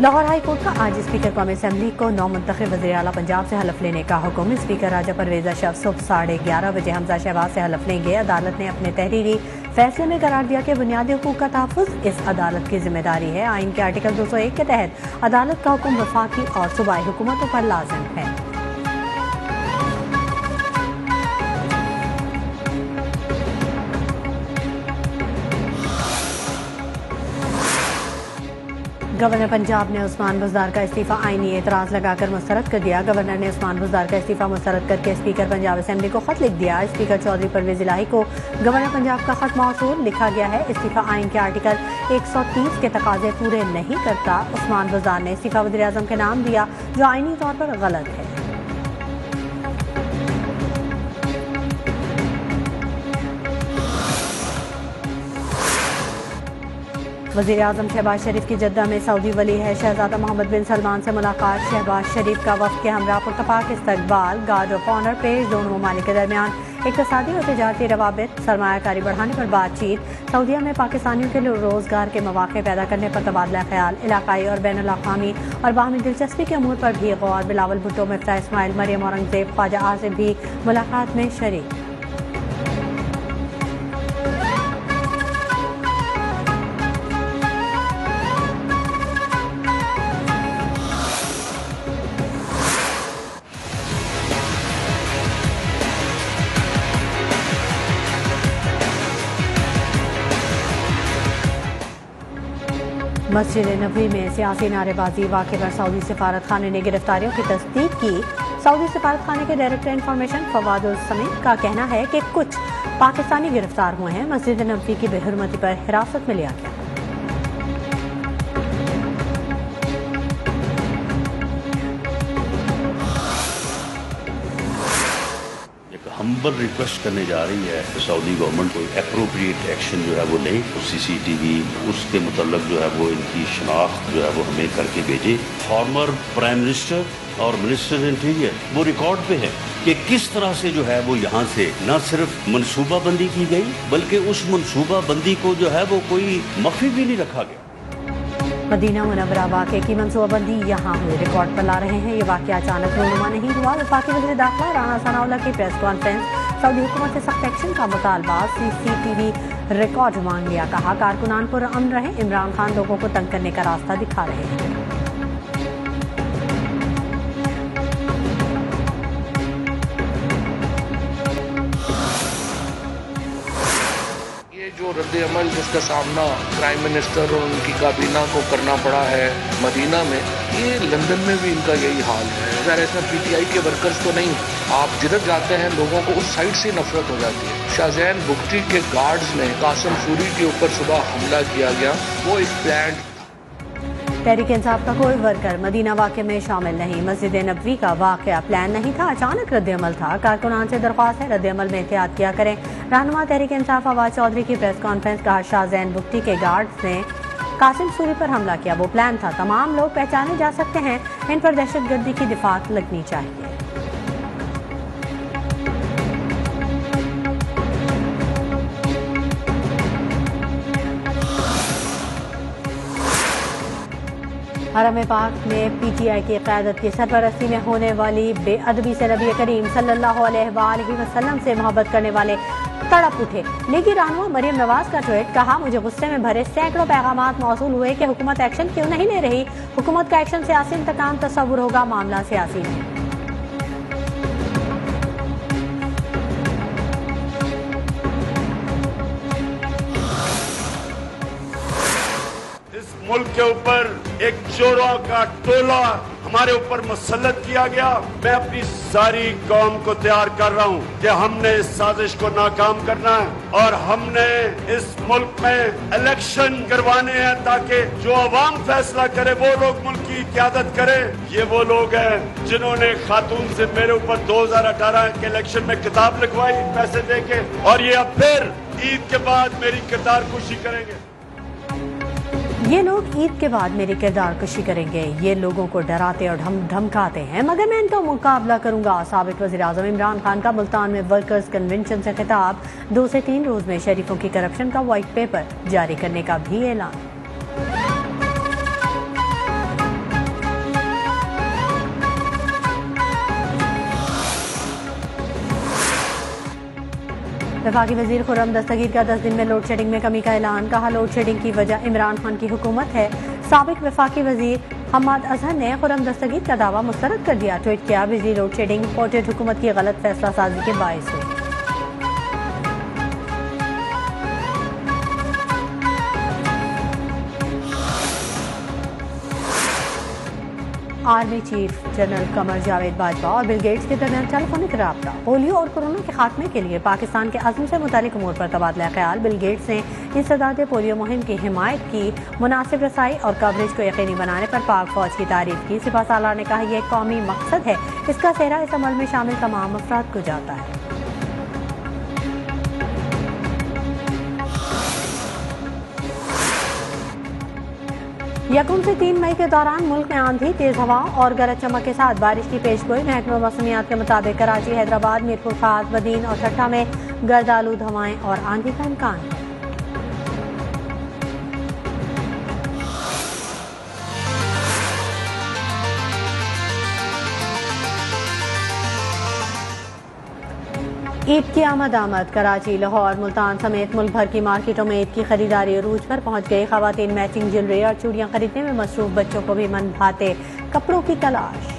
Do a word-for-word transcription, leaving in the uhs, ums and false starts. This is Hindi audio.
लाहौर हाई कोर्ट का आज स्पीकर कौमी असम्बली को नौ मुंतखब वज़ीर आला पंजाब से हलफ लेने का हुक्म। स्पीकर राजा परवेज़ अशरफ सुबह साढ़े ग्यारह बजे हमजा शहबाज से हलफ लेंगे। अदालत ने अपने तहरीरी फैसले में करार दिया कि बुनियादी हकूक का तहफ़्फ़ुज़ इस अदालत की जिम्मेदारी है। आइन के आर्टिकल दो सौ एक के तहत अदालत का हुक्म वफाकी और सूबाई हुकूमतों पर लाज़िम है। गवर्नर पंजाब ने उस्मान बुजदार का इस्तीफ़ा आइनी एतराज़ लगाकर मुस्तरद कर दिया। गवर्नर ने उस्मान बुजदार का इस्तीफ़ा मुस्तरद करके स्पीकर पंजाब असेंबली को ख़त लिख दिया। स्पीकर चौधरी परवेज़ इलाही को गवर्नर पंजाब का ख़त मौसूल। लिखा गया है, इस्तीफ़ा आइन के आर्टिकल एक सौ तीस के तकाजे पूरे नहीं करता। उस्मान बुजदार ने इस्तीफ़ा वज़ीरे आज़म के नाम दिया, जो आइनी तौर पर गलत है। वज़ीर आज़म शहबाज शरीफ की जद्दा में सऊदी वली है शहज़ादा मोहम्मद बिन सलमान से मुलाकात। शहबाज शरीफ का वफ़द के हमरा पुरतपाक इस्तकबाल, गार्ड ऑफ ऑनर पेश। दोनों ममालिक के दरमियान इक़्तिसादी और तिजारती रवाबित, सरमायाकारी बढ़ाने पर बातचीत। सऊदिया में पाकिस्तानियों के लिए रोज़गार के मौक़े पैदा करने पर तबादला ख्याल। इलाकाई और बैनुल अक़वामी और बाहमी दिलचस्पी के अमूर पर भी गौर। बिलावल भुट्टो, मिफ्ताह इस्माइल, मरियम औरंगज़ेब, ख्वाजा आसिम भी मुलाकात में शरीक। मस्जिद-ए-नबवी में सियासी नारेबाजी वाक़े पर सऊदी सफारत खाने ने गिरफ्तारियों की तस्दीक की। सऊदी सफारत खाने के डायरेक्टर इंफॉर्मेशन फवाद उस्समी का कहना है कि कुछ पाकिस्तानी गिरफ्तार हुए हैं। मस्जिद-ए-नबवी की बेहुरमती पर हिरासत में लिया गया। हम्बल रिक्वेस्ट करने जा रही है कि सऊदी गवर्नमेंट कोई एप्रोप्रिएट एक्शन जो है वो ले। सी सी टी वी उसके मतलब जो है वो इनकी शनाख्त जो है वो हमें करके भेजे। फॉर्मर प्राइम मिनिस्टर और मिनिस्टर इंटीरियर वो रिकॉर्ड पे है कि किस तरह से जो है वो यहाँ से न सिर्फ मनसूबाबंदी की गई, बल्कि उस मनसूबाबंदी को जो है वो कोई मख्फी भी नहीं रखा गया। मदीना मुनव्वरा वाक़े की मनसूबाबंदी यहाँ हुए रिकॉर्ड पर ला रहे हैं। ये वाक़ा अचानक रूनुमा नहीं हुआ। वफाकी वज़ीर दाखिला राणा सनाउल्लाह की प्रेस कॉन्फ्रेंस। सऊदी हुकूमत से सख्त एक्शन का मुतालबा, C C T V record मांग लिया। कहा कारकुनान पर अमन रहे, इमरान खान लोगों को तंग करने का रास्ता दिखा रहे हैं। जो रद्दअमल जिसका सामना प्राइम मिनिस्टर और उनकी काबीना को करना पड़ा है मदीना में, ये लंदन में भी इनका यही हाल है। ज़ाहिर इसमें पीटीआई के वर्कर्स तो नहीं, आप जिधर जाते हैं लोगों को उस साइड से नफरत हो जाती है। शाहजैन बुगटी के गार्ड्स ने कासिम सूरी के ऊपर सुबह हमला किया गया, वो एक प्लान। तहरीक इंसाफ का कोई वर्कर मदीना वाक़े में शामिल नहीं। मस्जिद-ए-नबवी का वाक़या प्लान नहीं था, अचानक रद्दअमल था। कारकुनान से दरख्वास्त है, रद्दअमल में एहतियात किया करें। रहनुमा तहरीक इंसाफ फवाद चौधरी की प्रेस कॉन्फ्रेंस। कहा शाहज़ैन बुगती के गार्ड्स ने कासिम सूरी पर हमला किया, वो प्लान था। तमाम लोग पहचाने जा सकते हैं, इन पर दहशतगर्दी की दिफात लगनी चाहिए। हरम पाक में पीटीआई की क़यादत की सरपरस्ती में होने वाली बेअदबी से नबी करीम सल्लल्लाहु अलैहि वसल्लम से मोहब्बत करने वाले तड़प उठे। लेकिन रहनुमा मरियम नवाज का ट्वीट। कहा मुझे गुस्से में भरे सैकड़ों पैगामात मौसूल हुए कि हुकूमत एक्शन क्यों नहीं ले रही। हुकूमत का एक्शन सियासी इंतकाम तस्वुर होगा, मामला सियासी है। मुल्क के ऊपर एक चोरों का टोला हमारे ऊपर मुसल्लत किया गया। मैं अपनी सारी कौम को तैयार कर रहा हूँ कि हमने इस साजिश को नाकाम करना है और हमने इस मुल्क में इलेक्शन करवाने हैं ताकि जो आवाम फैसला करे वो लोग मुल्क की क़यादत करें। ये वो लोग हैं जिन्होंने खातून से मेरे ऊपर दो हज़ार अठारह के इलेक्शन में किताब लिखवाई पैसे दे के, और ये अब फिर ईद के बाद मेरी किरदारकुशी करेंगे। ये लोग ईद के बाद मेरी किरदार कुशी करेंगे। ये लोगों को डराते और धमकाते हैं, मगर मैं इनका मुकाबला करूंगा। साबिक वज़ीर आज़म इमरान खान का मुल्तान में वर्कर्स कन्वेंशन से खिताब। दो से तीन रोज में शरीफों की करप्शन का वाइट पेपर जारी करने का भी ऐलान। वफाकी वजीर खुर्रम दस्तगीर का दस दिन में लोड शेडिंग में कमी का ऐलान। कहा लोड शेडिंग की वजह इमरान खान की हुकूमत है। साबिक वफाकी वजीर हमाद अजहर ने खुर्रम दस्तगीर का दावा मुस्तरद कर दिया। ट्वीट किया, बिजली लोड शेडिंग पोर्टेड हुकूमत की गलत फैसला साजी के बायस हुई। Army chief general Qamar Javed Bajwa और बिल गेट्स के दरमियान टेलीफोनिक रब्ता। पोलियो और कोरोना के खात्मे के लिए पाकिस्तान के अज़म से मुतालिक उमूर पर तबादला ख्याल। बिल गेट्स ने इंसदाद पोलियो मुहिम की हिमायत की। मुनासिब रसाई और कवरेज को यकीनी बनाने पर पाक फौज की तारीफ की। सिपा सालार ने कहा, यह कौमी मकसद है, इसका सेहरा इस अमल में शामिल तमाम अफराद को जाता है। यकम से तीन मई के दौरान मुल्क में आंधी, तेज हवाओं और गरज चमक के साथ बारिश की पेशगोई। महकमा मौसमियात के मुताबिक कराची, हैदराबाद, मीरपुर, खास, बदीन और ठट्टा में गर्द आलूद हवाएं और आंधी का इम्कान। ईद की आमद आमद। कराची, लाहौर, मुल्तान समेत मुल्क भर की मार्केटों में ईद की खरीदारी उरूज पर पहुंच गई। खवातीन मैचिंग ज्वेलरी और चूड़ियां खरीदने में मसरूफ, बच्चों को भी मन भाते कपड़ों की तलाश।